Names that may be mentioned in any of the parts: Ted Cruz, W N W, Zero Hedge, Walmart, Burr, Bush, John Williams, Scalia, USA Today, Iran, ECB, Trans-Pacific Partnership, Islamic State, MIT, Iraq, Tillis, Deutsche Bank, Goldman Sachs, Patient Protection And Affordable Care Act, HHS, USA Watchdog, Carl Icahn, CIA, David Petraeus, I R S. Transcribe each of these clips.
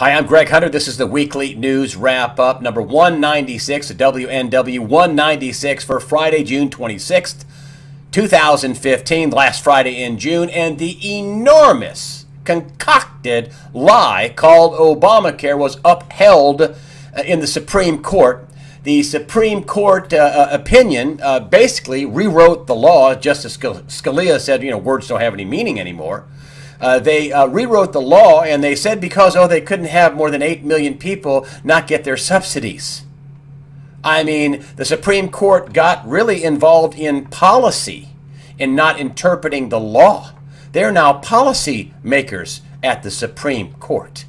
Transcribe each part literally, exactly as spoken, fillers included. Hi, I'm Greg Hunter. This is the weekly news wrap-up, number one ninety-six, the W N W one ninety-six for Friday, June twenty-sixth, two thousand fifteen, last Friday in June, and the enormous concocted lie called Obamacare was upheld in the Supreme Court. The Supreme Court uh, opinion uh, basically rewrote the law. Justice Scalia said, you know, words don't have any meaning anymore. Uh, they uh, rewrote the law, and they said because, oh, they couldn't have more than eight million people not get their subsidies. I mean, the Supreme Court got really involved in policy and not interpreting the law. They're now policy makers at the Supreme Court.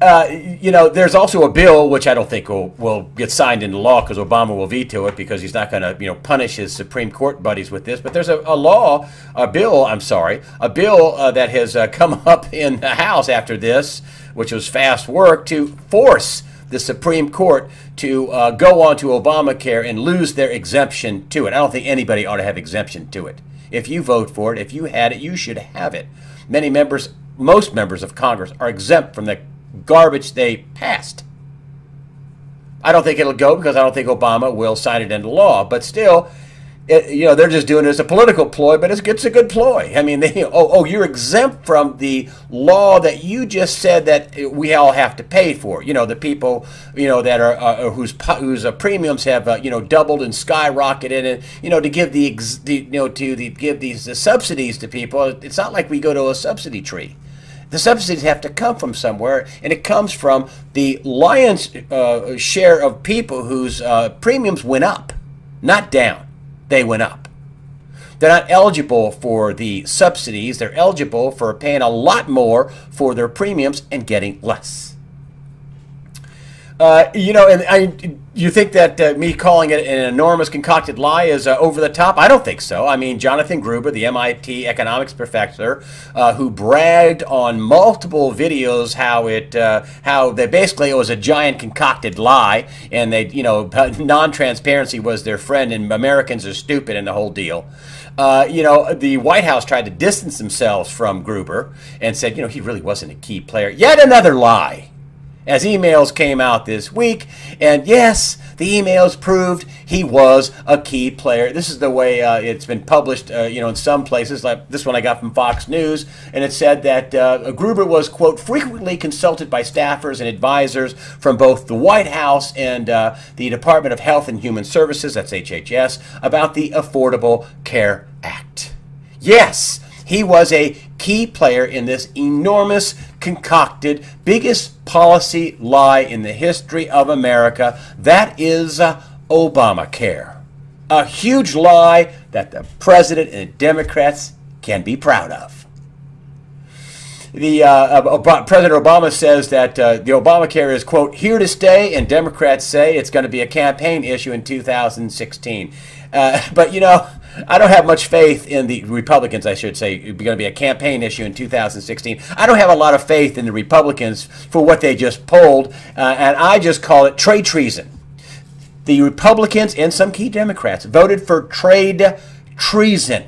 Uh, you know, there's also a bill, which I don't think will, will get signed into law because Obama will veto it because he's not going to, you know, punish his Supreme Court buddies with this. But there's a, a law, a bill, I'm sorry, a bill uh, that has uh, come up in the House after this, which was fast work, to force the Supreme Court to uh, go on to Obamacare and lose their exemption to it. I don't think anybody ought to have exemption to it. If you vote for it, if you had it, you should have it. Many members, most members of Congress are exempt from the garbage they passed. I don't think it'll go because I don't think Obama will sign it into law. But still, it, you know, they're just doing it as a political ploy, but it's, it's a good ploy. I mean, they, oh, oh, you're exempt from the law that you just said that we all have to pay for. You know, the people, you know, that are uh, whose whose uh, premiums have uh, you know, doubled and skyrocketed, and you know, to give the, ex the you know to the, give these the subsidies to people. It's not like we go to a subsidy tree. The subsidies have to come from somewhere, and it comes from the lion's uh, share of people whose uh, premiums went up, not down. They went up. They're not eligible for the subsidies. They're eligible for paying a lot more for their premiums and getting less. Uh, you know, and I, you think that uh, me calling it an enormous concocted lie is uh, over the top? I don't think so. I mean, Jonathan Gruber, the M I T economics professor, uh, who bragged on multiple videos how it, uh, how they basically it was a giant concocted lie, and they, you know, non-transparency was their friend, and Americans are stupid, and the whole deal. Uh, you know, the White House tried to distance themselves from Gruber and said, you know, he really wasn't a key player. Yet another lie. As emails came out this week, and yes, the emails proved he was a key player. This is the way uh, it's been published, uh, you know, in some places, like this one I got from Fox News, and it said that uh, Gruber was, quote, frequently consulted by staffers and advisors from both the White House and uh, the Department of Health and Human Services, that's H H S, about the Affordable Care Act. Yes, he was a key player in this enormous, concocted, biggest policy lie in the history of America. That is uh, Obamacare. A huge lie that the president and Democrats can be proud of. The uh, Ob President Obama says that uh, the Obamacare is, quote, here to stay, and Democrats say it's going to be a campaign issue in two thousand sixteen. Uh, but, you know, I don't have much faith in the Republicans, I should say, it's going to be a campaign issue in two thousand sixteen. I don't have a lot of faith in the Republicans for what they just polled, uh, and I just call it trade treason. The Republicans and some key Democrats voted for trade treason.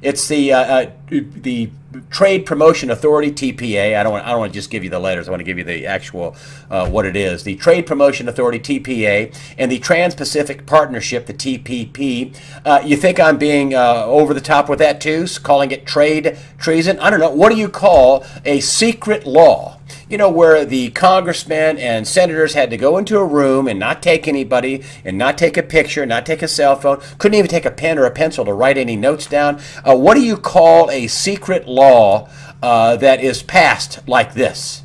It's the uh, uh, the Trade Promotion Authority, T P A. I don't want, I don't want to just give you the letters. I want to give you the actual uh, what it is. The Trade Promotion Authority, T P A, and the Trans-Pacific Partnership, the T P P. Uh, you think I'm being uh, over the top with that too, calling it trade treason? I don't know. What do you call a secret law? You know, where the congressmen and senators had to go into a room and not take anybody, and not take a picture, not take a cell phone, couldn't even take a pen or a pencil to write any notes down. Uh, what do you call a secret law uh, that is passed like this?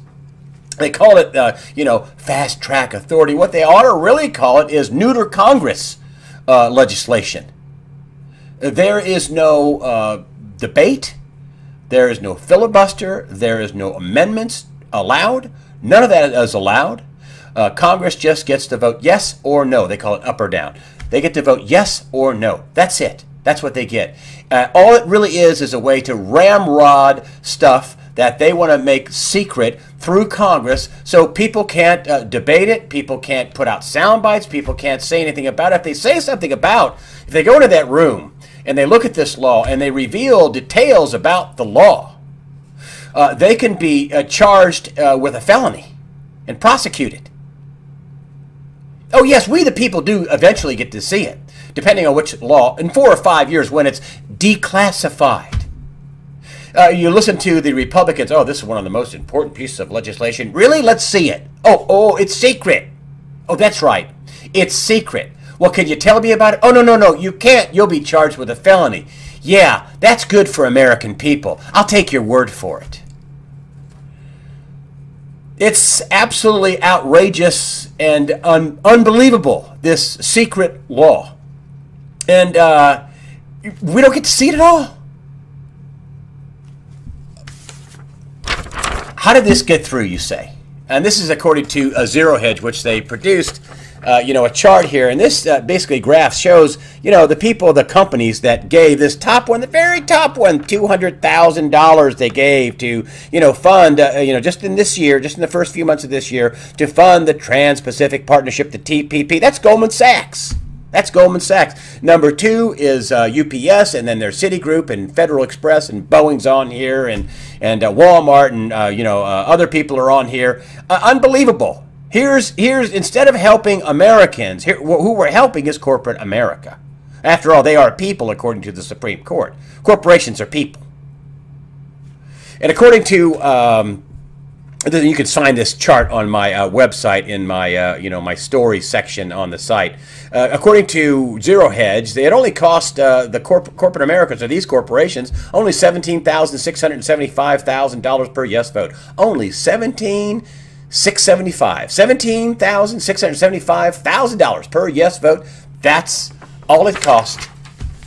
They call it, uh, you know, fast track authority. What they ought to really call it is neuter Congress uh, legislation. There is no uh, debate. There is no filibuster. There is no amendments allowed. None of that is allowed. Uh, Congress just gets to vote yes or no. They call it up or down. They get to vote yes or no. That's it. That's what they get. Uh, all it really is is a way to ramrod stuff that they want to make secret through Congress so people can't uh, debate it, people can't put out sound bites, people can't say anything about it. If they say something about, if they go into that room and they look at this law and they reveal details about the law, uh, they can be uh, charged uh, with a felony and prosecuted. Oh, yes, we the people do eventually get to see it, depending on which law, in four or five years when it's declassified. Uh, you listen to the Republicans, oh, this is one of the most important pieces of legislation. Really? Let's see it. Oh, oh, it's secret. Oh, that's right. It's secret. Well, can you tell me about it? Oh, no, no, no, you can't. You'll be charged with a felony. Yeah, that's good for American people. I'll take your word for it. It's absolutely outrageous and un unbelievable, this secret law. And uh, we don't get to see it at all. How did this get through, you say? And this is according to uh, Zero Hedge, which they produced, uh, you know, a chart here. And this uh, basically graph shows, you know, the people, the companies that gave this top one, the very top one, two hundred thousand dollars they gave to, you know, fund, uh, you know, just in this year, just in the first few months of this year, to fund the Trans-Pacific Partnership, the T P P. That's Goldman Sachs. That's Goldman Sachs. Number two is uh, U P S, and then there's Citigroup and Federal Express, and Boeing's on here, and and uh, Walmart, and uh, you know uh, other people are on here. Uh, unbelievable. Here's here's instead of helping Americans, here, wh who we're helping is corporate America. After all, they are people, according to the Supreme Court. Corporations are people, and according to. Um, You can find this chart on my uh, website in my, uh, you know, my story section on the site. Uh, according to Zero Hedge, it only cost uh, the corp corporate Americans, or these corporations, only seventeen thousand six hundred seventy-five dollars per yes vote. Only seventeen thousand six hundred seventy-five dollars. seventeen thousand six hundred seventy-five dollars per yes vote. That's all it cost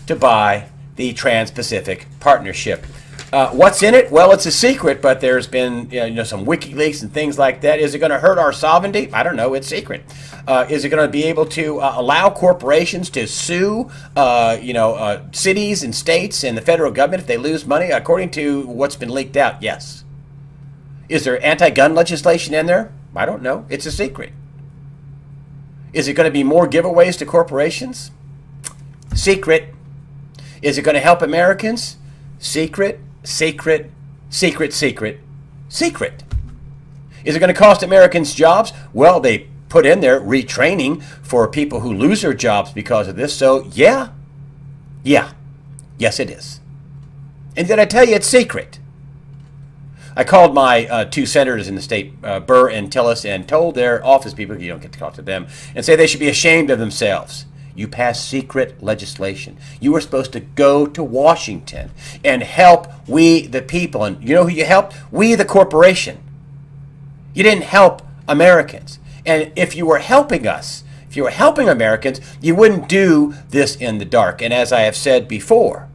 to buy the Trans-Pacific Partnership. Uh, what's in it? Well, it's a secret, but there's been you know some WikiLeaks and things like that. Is it going to hurt our sovereignty? I don't know. It's secret. Uh, is it going to be able to uh, allow corporations to sue uh, you know uh, cities and states and the federal government if they lose money? According to what's been leaked out, yes. Is there anti-gun legislation in there? I don't know. It's a secret. Is it going to be more giveaways to corporations? Secret. Is it going to help Americans? Secret. Secret, secret, secret, secret. Is it going to cost Americans jobs? Well, they put in there retraining for people who lose their jobs because of this. So, yeah, yeah, yes, it is. And did I tell you it's secret? I called my uh, two senators in the state, uh, Burr and Tillis, and told their office people, you don't get to talk to them, and say they should be ashamed of themselves. You passed secret legislation. You were supposed to go to Washington and help we the people. And you know who you helped? We the corporation. You didn't help Americans. And if you were helping us, if you were helping Americans, you wouldn't do this in the dark. And as I have said before,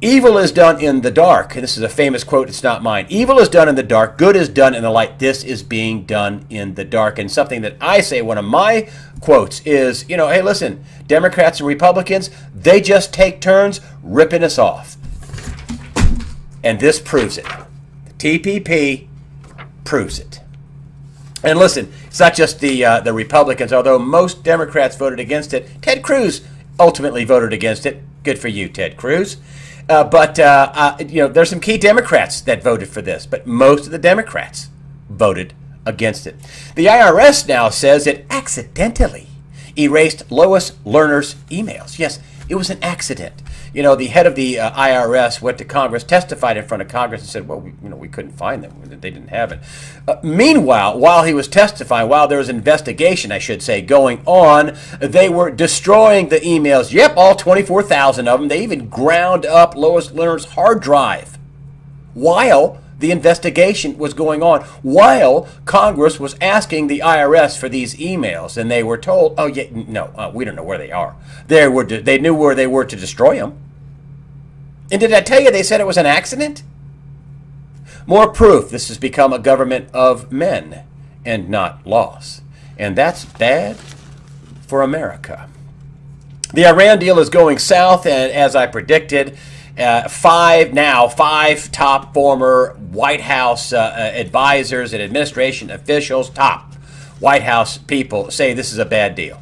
evil is done in the dark. And this is a famous quote. It's not mine. Evil is done in the dark. Good is done in the light. This is being done in the dark. And something that I say, one of my quotes is, you know, hey, listen, Democrats and Republicans, they just take turns ripping us off. And this proves it. The T P P proves it. And listen, it's not just the, uh, the Republicans, although most Democrats voted against it. Ted Cruz ultimately voted against it. Good for you, Ted Cruz. Uh, but, uh, uh, you know, there's some key Democrats that voted for this, but most of the Democrats voted against it. The I R S now says it accidentally erased Lois Lerner's emails. Yes, it was an accident. You know, the head of the uh, I R S went to Congress, testified in front of Congress, and said, well, we, you know, we couldn't find them. They didn't have it. Uh, meanwhile, while he was testifying, while there was an investigation, I should say, going on, they were destroying the emails. Yep, all twenty-four thousand of them. They even ground up Lois Lerner's hard drive while the investigation was going on, while Congress was asking the I R S for these emails, and they were told, oh, yeah, no, uh, we don't know where they are. They, were they knew where they were to destroy them. And did I tell you they said it was an accident? More proof this has become a government of men and not laws. And that's bad for America. The Iran deal is going south, and as I predicted, Uh, five now, five top former White House uh, advisors and administration officials, top White House people, say this is a bad deal.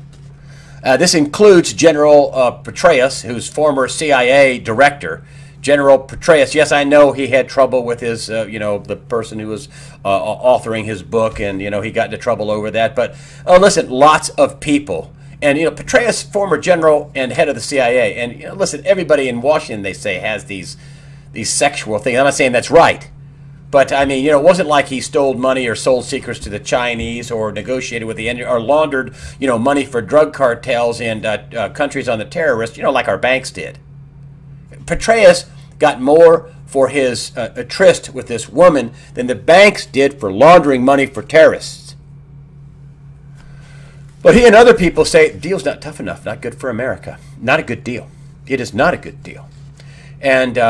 Uh, this includes General uh, Petraeus, who's former C I A director, General Petraeus. Yes, I know he had trouble with his, uh, you know, the person who was uh, authoring his book, and, you know, he got into trouble over that. But, oh, listen, lots of people. And, you know, Petraeus, former general and head of the C I A. And, you know, listen, everybody in Washington, they say, has these these sexual things. I'm not saying that's right. But, I mean, you know, it wasn't like he stole money or sold secrets to the Chinese or negotiated with the end or laundered, you know, money for drug cartels and uh, uh, countries on the terrorist, you know, like our banks did. Petraeus got more for his uh, tryst with this woman than the banks did for laundering money for terrorists. But he and other people say the deal's not tough enough, not good for America. Not a good deal. It is not a good deal. And uh,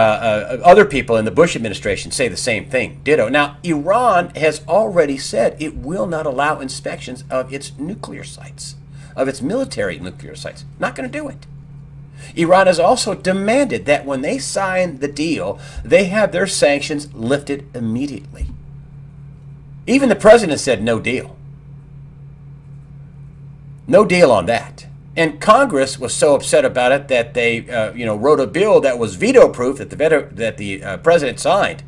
uh, other people in the Bush administration say the same thing, ditto. Now, Iran has already said it will not allow inspections of its nuclear sites, of its military nuclear sites. Not going to do it. Iran has also demanded that when they sign the deal, they have their sanctions lifted immediately. Even the president said no deal. No deal on that. And Congress was so upset about it that they, uh, you know, wrote a bill that was veto-proof that the veto, that the uh, president signed,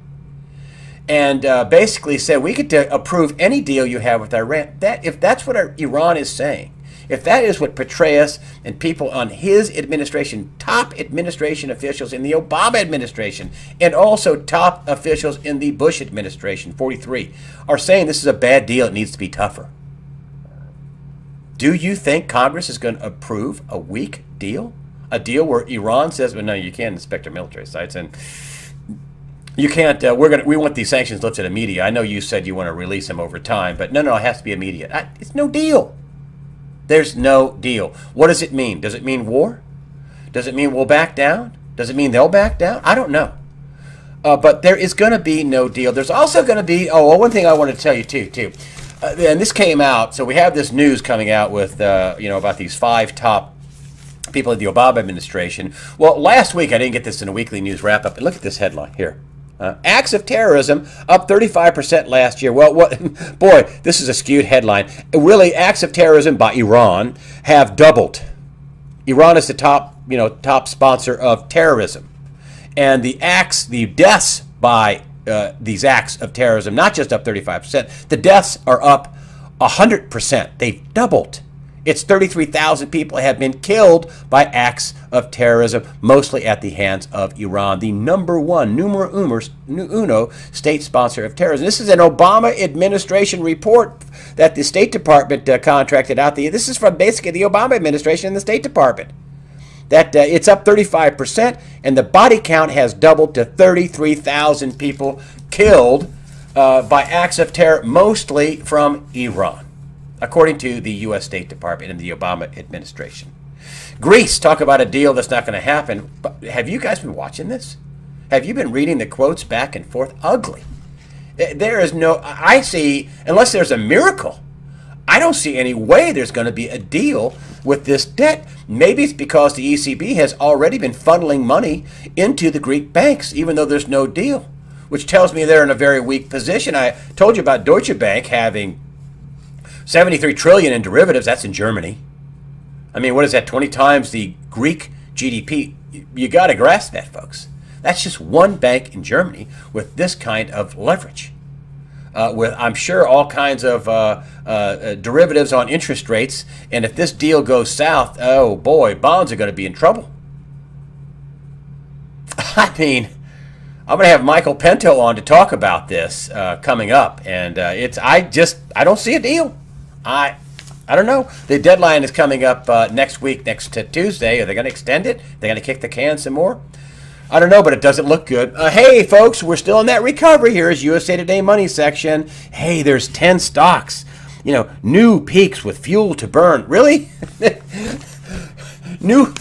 and uh, basically said we could approve any deal you have with Iran. That if that's what our, Iran is saying, if that is what Petraeus and people on his administration, top administration officials in the Obama administration, and also top officials in the Bush administration, forty-three, are saying this is a bad deal. It needs to be tougher. Do you think Congress is going to approve a weak deal? A deal where Iran says, well, no, you can't inspect our military sites, and you can't, uh, we're gonna, we want these sanctions lifted immediately. I know you said you want to release them over time, but no, no, it has to be immediate. I, it's no deal. There's no deal. What does it mean? Does it mean war? Does it mean we'll back down? Does it mean they'll back down? I don't know. Uh, but there is going to be no deal. There's also going to be, oh, well, one thing I want to tell you too, too. Uh, and this came out, so we have this news coming out with, uh, you know, about these five top people in the Obama administration. Well, last week, I didn't get this in a weekly news wrap-up. And look at this headline here. Uh, acts of terrorism up thirty-five percent last year. Well, what, boy, this is a skewed headline. Really, acts of terrorism by Iran have doubled. Iran is the top, you know, top sponsor of terrorism. And the acts, the deaths by Uh, these acts of terrorism, not just up thirty-five percent. The deaths are up one hundred percent. They've doubled. It's thirty-three thousand people have been killed by acts of terrorism, mostly at the hands of Iran, the number one, numero uno, state sponsor of terrorism. This is an Obama administration report that the State Department uh, contracted out. The, this is from basically the Obama administration and the State Department. That uh, it's up thirty-five percent, and the body count has doubled to thirty-three thousand people killed uh, by acts of terror, mostly from Iran, according to the U S State Department and the Obama administration. Greece, talk about a deal that's not going to happen. But have you guys been watching this? Have you been reading the quotes back and forth? Ugly. There is no, I see, unless there's a miracle, I don't see any way there's going to be a deal with this debt. Maybe it's because the E C B has already been funneling money into the Greek banks, even though there's no deal, which tells me they're in a very weak position. I told you about Deutsche Bank having seventy-three trillion dollars in derivatives. That's in Germany. I mean, what is that, twenty times the Greek G D P? You got to grasp that, folks. That's just one bank in Germany with this kind of leverage. Uh, with, I'm sure, all kinds of uh, uh, derivatives on interest rates. And if this deal goes south, oh, boy, bonds are going to be in trouble. I mean, I'm going to have Michael Pento on to talk about this uh, coming up. And uh, it's I just, I don't see a deal. I I don't know. The deadline is coming up uh, next week, next uh, Tuesday. Are they going to extend it? Are they going to kick the can some more? I don't know, but it doesn't look good. Uh, hey, folks, we're still in that recovery. Here is U S A Today Money section. Hey, there's ten stocks. You know, new peaks with fuel to burn. Really? new,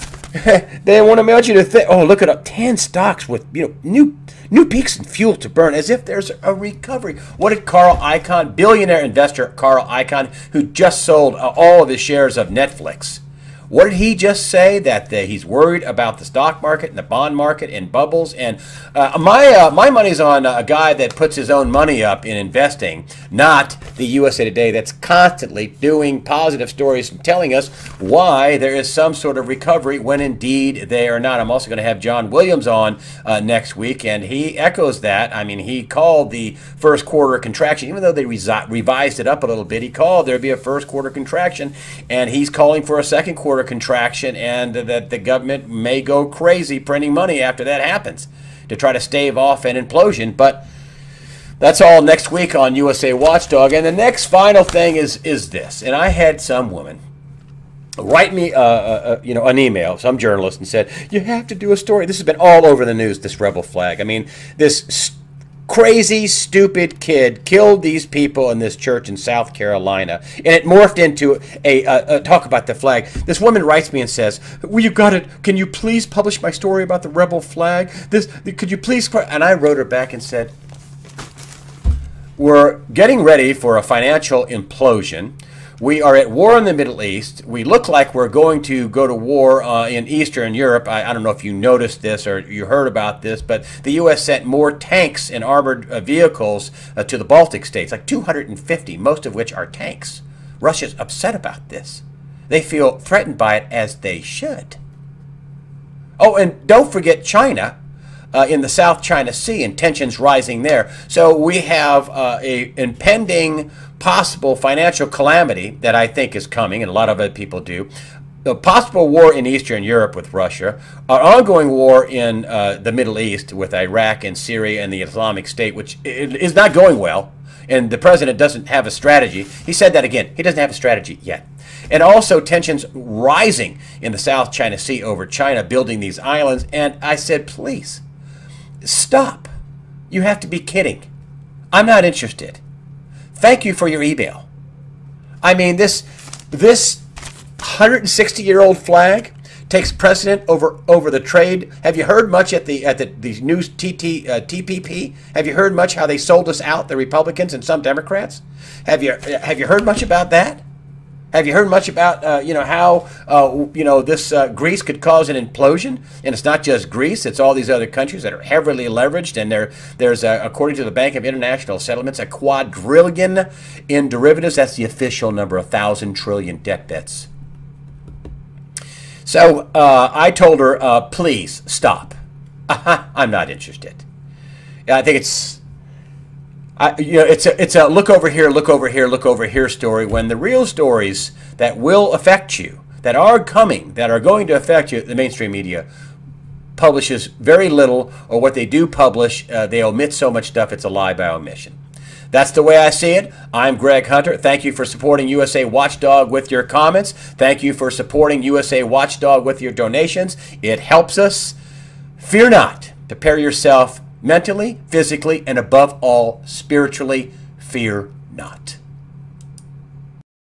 they want to melt you to think, oh, look it up. ten stocks with, you know, new new peaks and fuel to burn, as if there's a recovery. What did Carl Icahn, billionaire investor Carl Icahn, who just sold uh, all of his shares of Netflix, What did he just say? That the, he's worried about the stock market and the bond market and bubbles. And uh, my uh, my money's on a guy that puts his own money up in investing, not the U S A Today that's constantly doing positive stories and telling us why there is some sort of recovery when indeed they are not. I'm also going to have John Williams on uh, next week, and he echoes that. I mean, he called the first quarter contraction, even though they revised it up a little bit. He called there'd be a first quarter contraction, and he's calling for a second quarter contraction, and that the government may go crazy printing money after that happens to try to stave off an implosion. But that's all next week on U S A Watchdog. And the next final thing is is this. And I had some woman write me uh, uh, you know, an email, some journalist, and said, you have to do a story. This has been all over the news, this rebel flag. I mean, this st- crazy, stupid kid killed these people in this church in South Carolina, and it morphed into a, a, a talk about the flag. This woman writes me and says, well, you got it. Can you please publish my story about the rebel flag? This, could you please? And I wrote her back and said, we're getting ready for a financial implosion. We are at war in the Middle East. We look like we're going to go to war uh, in Eastern Europe. I, I don't know if you noticed this or you heard about this, but the U S sent more tanks and armored uh, vehicles uh, to the Baltic states, like two hundred fifty, most of which are tanks. Russia's upset about this. They feel threatened by it, as they should. Oh, and don't forget China. Uh, in the South China Sea, and tensions rising there. So we have uh, a impending possible financial calamity that I think is coming, and a lot of other people do. The possible war in Eastern Europe with Russia, our ongoing war in uh, the Middle East with Iraq and Syria and the Islamic State, which is not going well, and the president doesn't have a strategy. He said that again. He doesn't have a strategy yet. And also tensions rising in the South China Sea over China building these islands. And I said, please, stop. You have to be kidding. I'm not interested. Thank you for your email. I mean, this this one hundred sixty year old flag takes precedent over over the trade. Have you heard much at the at the, the new T T, uh, T P P? Have you heard much how they sold us out, the Republicans and some Democrats? Have you have you heard much about that? Have you heard much about uh, you know how uh, you know this uh, Greece could cause an implosion? And it's not just Greece; it's all these other countries that are heavily leveraged. And there, there's a, according to the Bank of International Settlements, a quadrillion in derivatives. That's the official number: a thousand trillion debt bets. So uh, I told her, uh, please stop. Uh-huh, I'm not interested. I think it's. I, you know, it's a it's a look over here, look over here, look over here story. When the real stories that will affect you, that are coming, that are going to affect you, the mainstream media publishes very little, or what they do publish, uh, they omit so much stuff. It's a lie by omission. That's the way I see it. I'm Greg Hunter. Thank you for supporting U S A Watchdog with your comments. Thank you for supporting U S A Watchdog with your donations. It helps us. Fear not. Prepare yourself. Mentally, physically, and above all, spiritually, fear not.